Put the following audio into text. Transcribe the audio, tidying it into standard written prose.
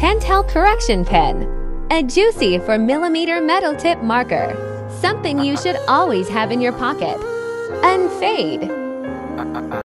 Pentel Correction Pen, a juicy 4mm metal tip marker, something you should always have in your pocket. UNFADE.